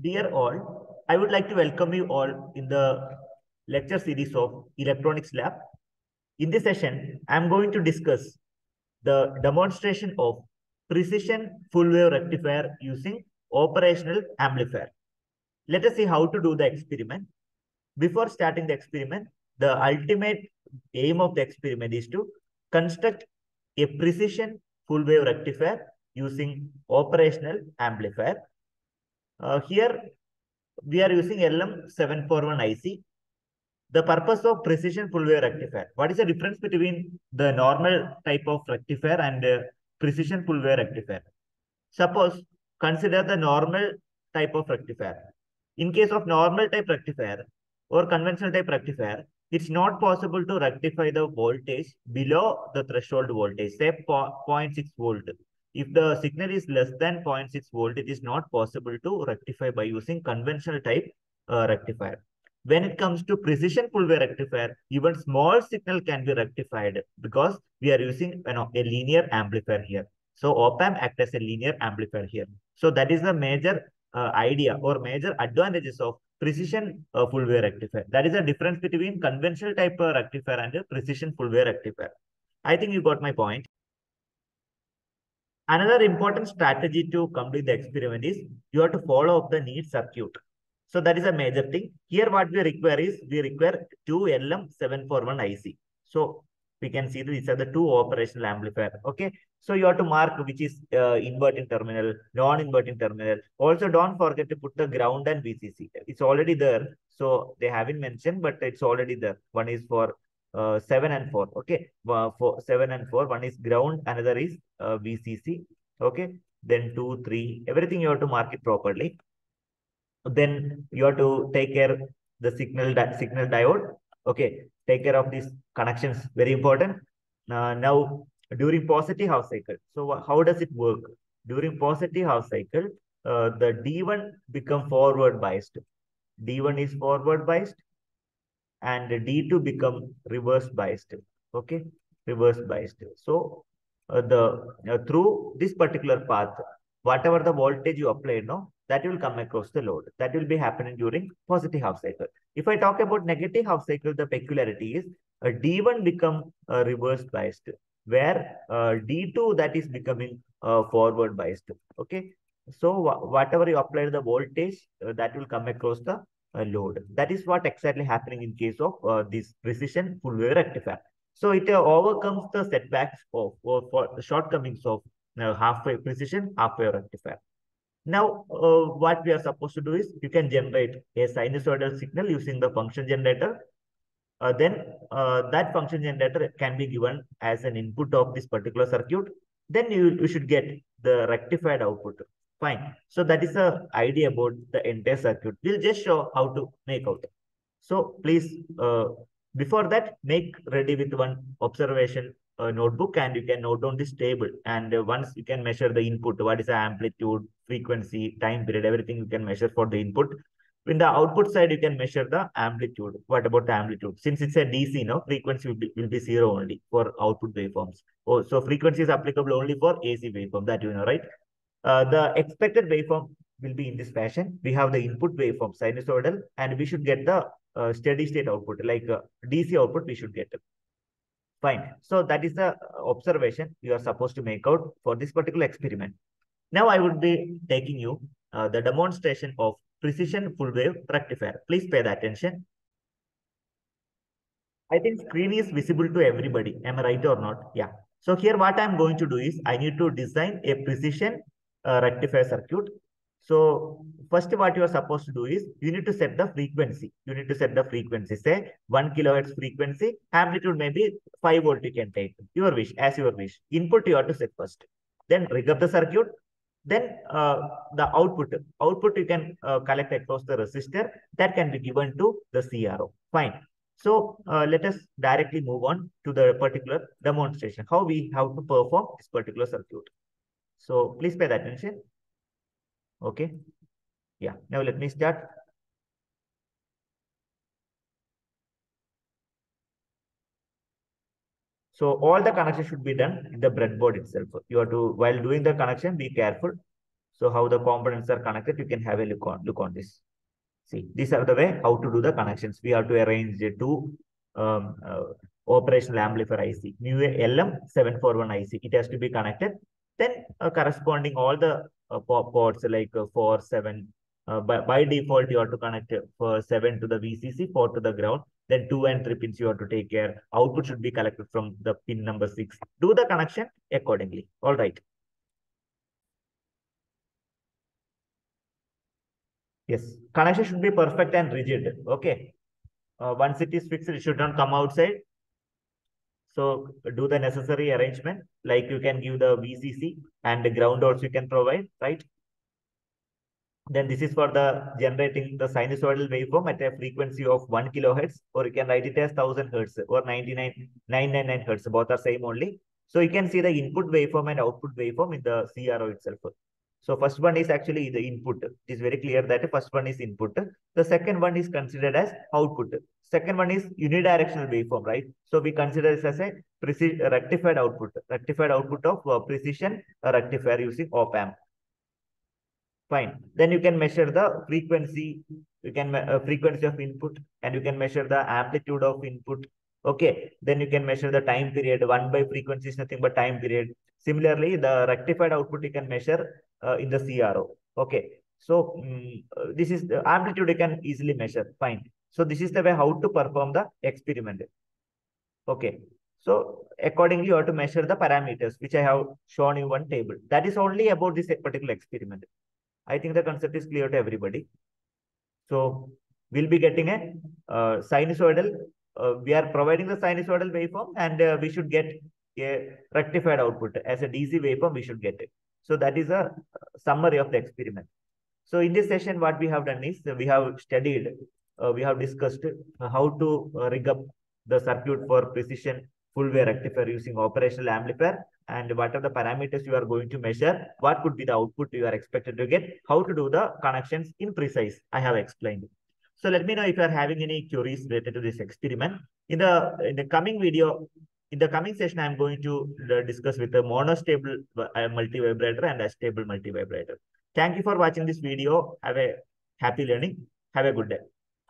Dear all, I would like to welcome you all in the lecture series of Electronics Lab. In this session, I am going to discuss the demonstration of precision full wave rectifier using operational amplifier. Let us see how to do the experiment. Before starting the experiment, the ultimate aim of the experiment is to construct a precision full wave rectifier using operational amplifier. Here we are using LM741IC. The purpose of precision full wave rectifier. What is the difference between the normal type of rectifier and precision full wave rectifier? Suppose consider the normal type of rectifier. In case of normal type rectifier or conventional type rectifier, it's not possible to rectify the voltage below the threshold voltage, say 0.6 volt. If the signal is less than 0.6 volt, it is not possible to rectify by using conventional type rectifier. When it comes to precision full wave rectifier, even small signal can be rectified because we are using a linear amplifier here. So op-amp acts as a linear amplifier here. So that is the major idea or major advantages of precision full wave rectifier. That is the difference between conventional type rectifier and precision full wave rectifier. I think you got my point. Another important strategy to complete the experiment is you have to follow up the need circuit. So that is a major thing. Here what we require is we require two LM741IC. So we can see these are the two operational amplifier. Okay. So you have to mark which is inverting terminal, non-inverting terminal. Also don't forget to put the ground and VCC. It's already there. So they haven't mentioned, but it's already there. One is for 7 and 4, okay, for 7 and 4, one is ground, another is VCC, okay, then 2, 3, everything you have to mark it properly. Then you have to take care the signal diode, okay, take care of these connections, very important. Now, during positive half cycle, so how does it work? During positive half cycle, the D1 become forward biased, D1 is forward biased, and D2 become reverse biased, okay, reverse biased. So, through this particular path, whatever the voltage you apply now, that will come across the load. That will be happening during positive half cycle. If I talk about negative half cycle, the peculiarity is D1 become reverse biased, where D2 that is becoming forward biased, okay. So, whatever you apply the voltage, that will come across the load. That is what exactly happening in case of this precision full wave rectifier. So it overcomes the setbacks or the shortcomings of half-wave precision, half-wave rectifier. Now what we are supposed to do is you can generate a sinusoidal signal using the function generator. That function generator can be given as an input of this particular circuit. Then you should get the rectified output. Fine. So that is the idea about the entire circuit. We'll just show how to make out. So please, before that, make ready with one observation notebook and you can note down this table. And once you can measure the input, what is the amplitude, frequency, time period, everything you can measure for the input. In the output side, you can measure the amplitude. What about the amplitude? Since it's a DC, no, frequency will be zero only for output waveforms. Oh, so frequency is applicable only for AC waveform, that you know, right? The expected waveform will be in this fashion. We have the input waveform sinusoidal and we should get the steady state output like DC output we should get. Fine. So that is the observation you are supposed to make out for this particular experiment. Now I would be taking you the demonstration of precision full wave rectifier. Please pay the attention. I think screen is visible to everybody. Am I right or not? Yeah. So here what I am going to do is I need to design a precision rectifier circuit. So first what you are supposed to do is you need to set the frequency. You need to set the frequency, say 1 kHz frequency, amplitude maybe 5 volt you can take, your wish, as your wish. Input you have to set first, then rig up the circuit, then the output you can collect across the resistor that can be given to the CRO. Fine. So let us directly move on to the particular demonstration, how we have to perform this particular circuit. So please pay attention. Okay. Yeah. Now let me start. So all the connection should be done in the breadboard itself. You have to, while doing the connection, be careful. So how the components are connected, you can have a look on this. See, these are the way how to do the connections. We have to arrange the two operational amplifier IC, new LM741IC. It has to be connected. Then corresponding all the ports like 4, 7, by default, you have to connect 7 to the VCC, 4 to the ground. Then 2 and 3 pins you have to take care. Output should be collected from the pin number 6. Do the connection accordingly. All right. Yes. Connection should be perfect and rigid. Okay. Once it is fixed, it should not come outside. So do the necessary arrangement. Like you can give the VCC and the ground also you can provide. Right. Then this is for the generating the sinusoidal waveform at a frequency of 1 kilohertz, or you can write it as 1000 hertz or 999 hertz. Both are same only. So you can see the input waveform and output waveform in the CRO itself. So first one is actually the input. It is very clear that the first one is input. The second one is considered as output. Second one is unidirectional waveform, right? So we consider this as a rectified output of precision rectifier using OPAMP. Fine. Then you can measure the frequency. You can frequency of input, and you can measure the amplitude of input. Okay. Then you can measure the time period. 1/frequency is nothing but time period. Similarly, the rectified output you can measure in the CRO. Okay. So this is the amplitude you can easily measure. Fine. So this is the way how to perform the experiment. Okay. So accordingly, you have to measure the parameters, which I have shown you one table. That is only about this particular experiment. I think the concept is clear to everybody. So we'll be getting a sinusoidal. We are providing the sinusoidal waveform, and we should get a rectified output as a DC waveform. We should get it. So that is a summary of the experiment. So in this session, what we have done is we have studied, we have discussed how to rig up the circuit for precision full-wave rectifier using operational amplifier, and what are the parameters you are going to measure, what could be the output you are expected to get, how to do the connections in precise. I have explained. So let me know if you are having any queries related to this experiment. In the coming video, in the coming session, I am going to discuss with a monostable multivibrator and a stable multivibrator. Thank you for watching this video. Have a happy learning. Have a good day.